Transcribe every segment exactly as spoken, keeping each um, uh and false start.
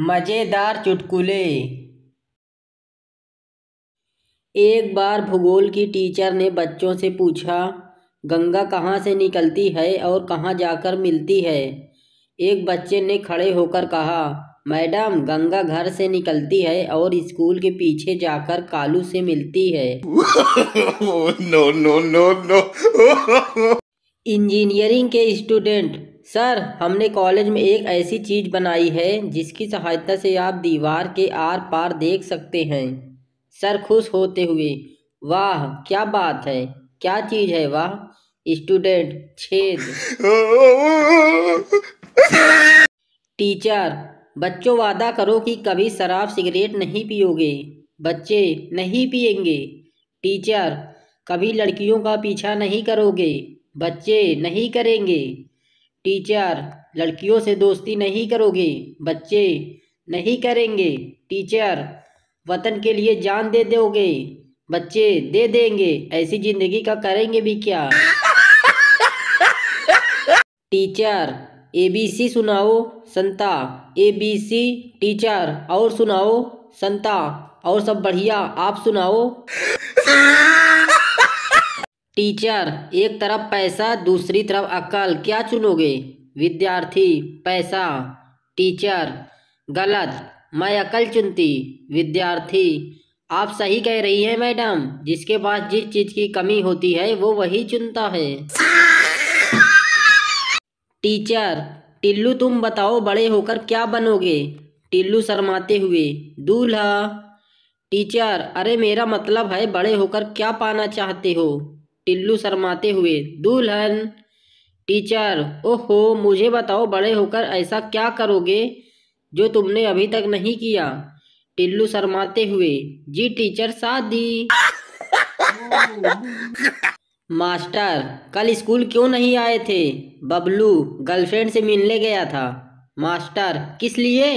मज़ेदार चुटकुले। एक बार भूगोल की टीचर ने बच्चों से पूछा, गंगा कहाँ से निकलती है और कहाँ जाकर मिलती है। एक बच्चे ने खड़े होकर कहा, मैडम गंगा घर से निकलती है और स्कूल के पीछे जाकर कालू से मिलती है। No no no no. Engineering के स्टूडेंट, सर हमने कॉलेज में एक ऐसी चीज़ बनाई है जिसकी सहायता से आप दीवार के आर पार देख सकते हैं। सर खुश होते हुए, वाह क्या बात है, क्या चीज़ है। वाह स्टूडेंट, छेद। टीचर, बच्चों वादा करो कि कभी शराब सिगरेट नहीं पियोगे। बच्चे, नहीं पिएंगे। टीचर, कभी लड़कियों का पीछा नहीं करोगे। बच्चे, नहीं करेंगे। टीचर, लड़कियों से दोस्ती नहीं करोगे। बच्चे, नहीं करेंगे। टीचर, वतन के लिए जान दे दोगे। बच्चे, दे देंगे। ऐसी जिंदगी का करेंगे भी क्या। टीचर, ए बी सी सुनाओ। संता, ए बी सी। टीचर, और सुनाओ। संता, और सब बढ़िया, आप सुनाओ। टीचर, एक तरफ पैसा दूसरी तरफ अक्ल, क्या चुनोगे। विद्यार्थी, पैसा। टीचर, गलत, मैं अक्ल चुनती। विद्यार्थी, आप सही कह रही हैं मैडम, जिसके पास जिस चीज़ की कमी होती है वो वही चुनता है। टीचर, टिल्लू तुम बताओ बड़े होकर क्या बनोगे। टिल्लू शर्माते हुए, दूल्हा। टीचर, अरे मेरा मतलब है बड़े होकर क्या पाना चाहते हो। टिल्लू शर्माते हुए, दुल्हन। टीचर, ओहो मुझे बताओ बड़े होकर ऐसा क्या करोगे जो तुमने अभी तक नहीं किया। टिल्लू शर्माते हुए, जी टीचर शादी। मास्टर, कल स्कूल क्यों नहीं आए थे। बबलू, गर्लफ्रेंड से मिलने गया था। मास्टर, किस लिए।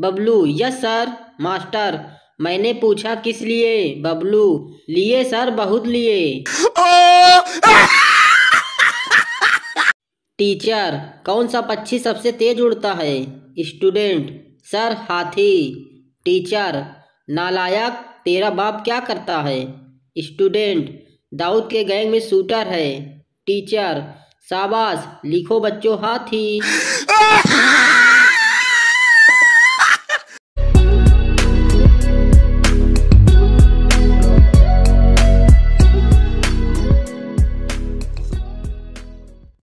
Bablu, yes sir. मास्टर, मैंने पूछा किस लिए। बबलू, लिए सर, बहुत लिए। टीचर, कौन सा पक्षी सबसे तेज उड़ता है। स्टूडेंट, सर हाथी। टीचर, नालायक तेरा बाप क्या करता है। स्टूडेंट, दाऊद के गैंग में शूटर है। टीचर, शाबाश, लिखो बच्चों हाथी।